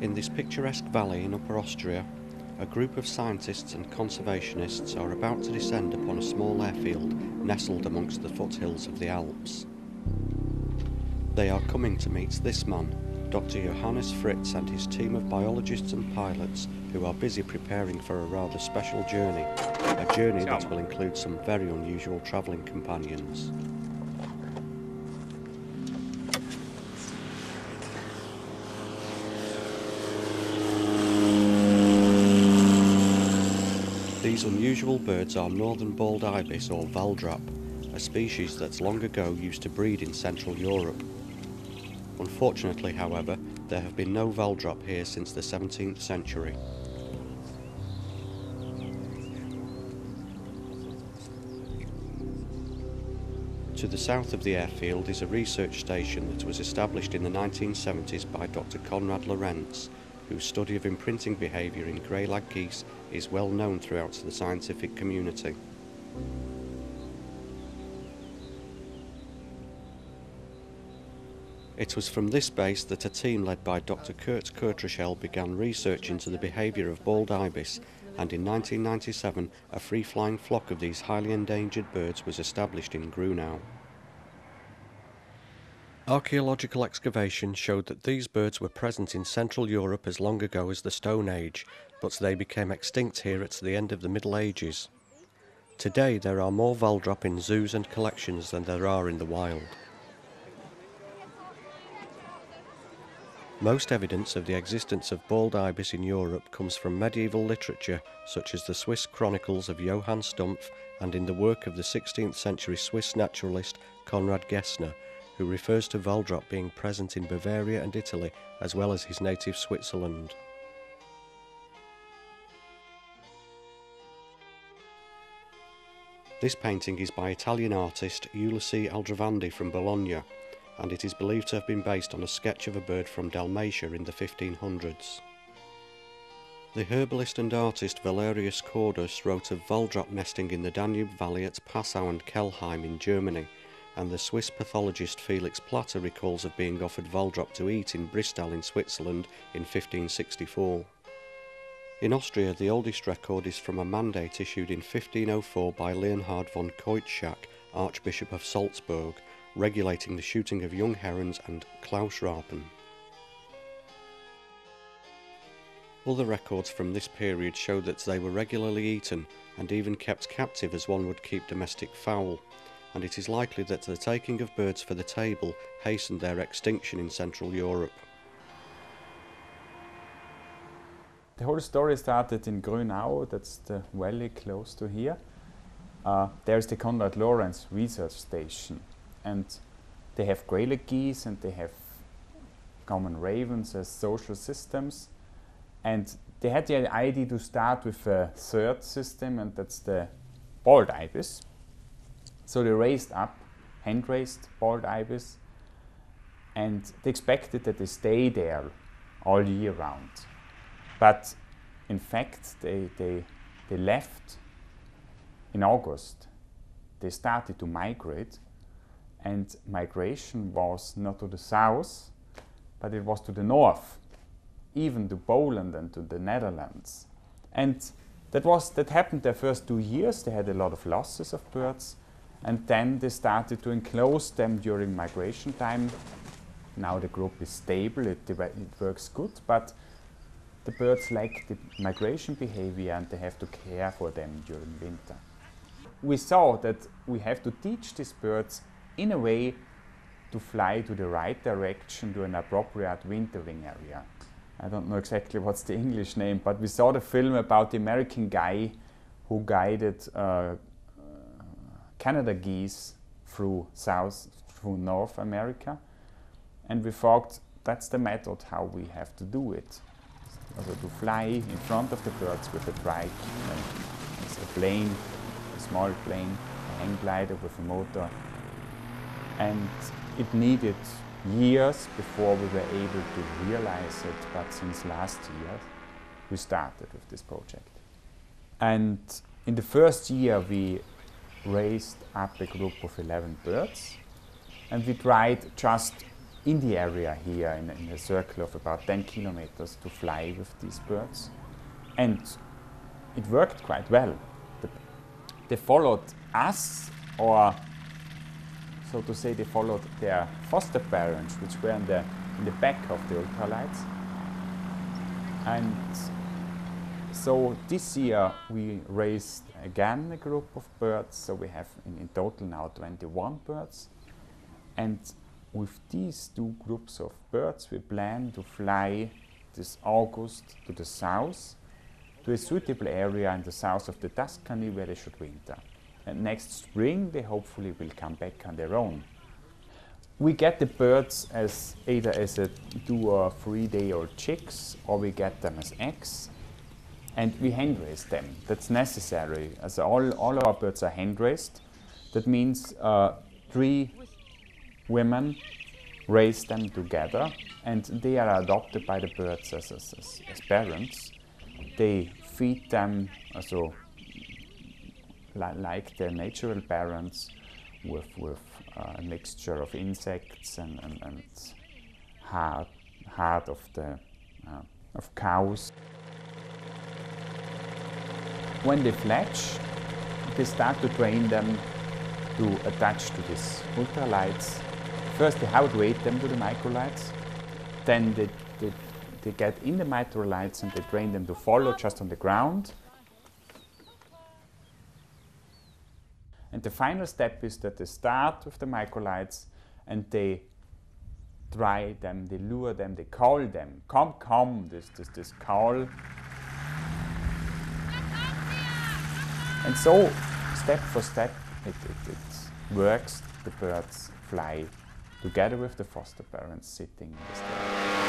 In this picturesque valley in Upper Austria, a group of scientists and conservationists are about to descend upon a small airfield nestled amongst the foothills of the Alps. They are coming to meet this man, Dr. Johannes Fritz, and his team of biologists and pilots who are busy preparing for a rather special journey, a journey that will include some very unusual travelling companions. These unusual birds are Northern Bald Ibis, or Waldrapp, a species that long ago used to breed in Central Europe. Unfortunately, however, there have been no Waldrapp here since the 17th century. To the south of the airfield is a research station that was established in the 1970s by Dr. Konrad Lorenz, whose study of imprinting behaviour in grey lag geese is well known throughout the scientific community. It was from this base that a team led by Dr. Kurt Kurtrischel began research into the behaviour of bald ibis, and in 1997 a free-flying flock of these highly endangered birds was established in Grunau. Archaeological excavation showed that these birds were present in Central Europe as long ago as the Stone Age, but they became extinct here at the end of the Middle Ages. Today there are more Waldrapp in zoos and collections than there are in the wild. Most evidence of the existence of bald ibis in Europe comes from medieval literature such as the Swiss chronicles of Johann Stumpf and in the work of the 16th century Swiss naturalist Konrad Gessner, who refers to Waldrapp being present in Bavaria and Italy, as well as his native Switzerland. This painting is by Italian artist Ulysses Aldrovandi from Bologna, and it is believed to have been based on a sketch of a bird from Dalmatia in the 1500s. The herbalist and artist Valerius Cordus wrote of Waldrapp nesting in the Danube Valley at Passau and Kelheim in Germany, and the Swiss pathologist Felix Platter recalls of being offered Waldrapp to eat in Bristol in Switzerland in 1564. In Austria, the oldest record is from a mandate issued in 1504 by Leonhard von Koitschak, Archbishop of Salzburg, regulating the shooting of young herons and Klausrapen. Other records from this period show that they were regularly eaten and even kept captive as one would keep domestic fowl, and it is likely that the taking of birds for the table hastened their extinction in Central Europe. The whole story started in Grünau, that's the valley close to here. There's the Konrad Lorenz Research Station, and they have grey lag geese and they have common ravens as social systems, and they had the idea to start with a third system, and that's the bald ibis. So they raised up, hand-raised bald ibis, and they expected that they stay there all year round. But in fact, they left in August. They started to migrate, and migration was not to the south, but it was to the north, even to Poland and to the Netherlands. And that happened their first 2 years. They had a lot of losses of birds, and then they started to enclose them during migration time. Now the group is stable, it works good, but the birds like the migration behavior and they have to care for them during winter. We saw that we have to teach these birds in a way to fly to the right direction to an appropriate wintering area. I don't know exactly what's the English name, but we saw the film about the American guy who guided Canada geese through North America, and we thought that's the method how we have to do it. Also to fly in front of the birds with a trike, a plane, a small plane, a hang glider with a motor, and it needed years before we were able to realize it, but since last year we started with this project. And in the first year we raised up a group of 11 birds, and we tried just in the area here, in a circle of about 10 kilometers, to fly with these birds. And it worked quite well. They followed us, or so to say, they followed their foster parents, which were in the back of the ultralights. And so this year we raised again a group of birds, so we have in total now 21 birds. And with these two groups of birds we plan to fly this August to the south, to a suitable area in the south of the Tuscany where they should winter. And next spring they hopefully will come back on their own. We get the birds as either as a 2 or 3 day old chicks, or we get them as eggs, and we hand raise them. That's necessary, as all our birds are hand raised. That means 3 women raise them together, and they are adopted by the birds as parents. They feed them also like their natural parents, with a mixture of insects and heart of cows. When they fledge, they start to train them to attach to these ultralights. First, they outweight them to the microlights. Then they get in the microlights and they train them to follow just on the ground. And the final step is that they start with the microlights and they try them, they lure them, they call them. Come, come, this call. And so, step for step, it works. The birds fly together with the foster parents sitting in the sky.